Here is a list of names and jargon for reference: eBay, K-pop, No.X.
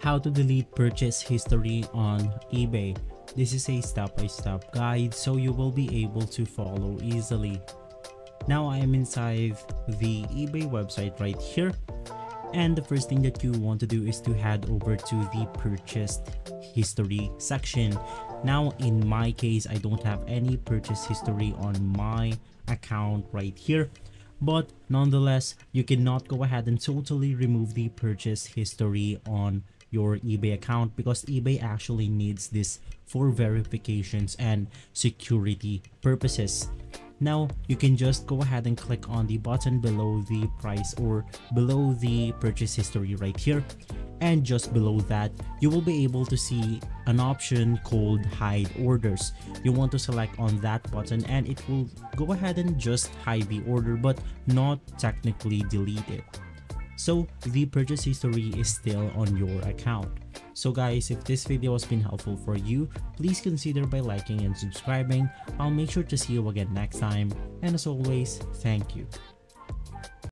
how to delete purchase history on eBay. This is a step-by-step guide, so you will be able to follow easily. Now I am inside the eBay website right here, and the first thing that you want to do is to head over to the purchased history section. Now in my case, I don't have any purchase history on my account right here, but nonetheless, you cannot go ahead and totally remove the purchase history on your eBay account, because eBay actually needs this for verifications and security purposes. Now you can just go ahead and click on the button below the price or below the purchase history right here, and just below that you will be able to see an option called hide orders. You want to select on that button and it will go ahead and just hide the order but not technically delete it. So the purchase history is still on your account. So guys, if this video has been helpful for you, please consider by liking and subscribing. I'll make sure to see you again next time, and as always, thank you.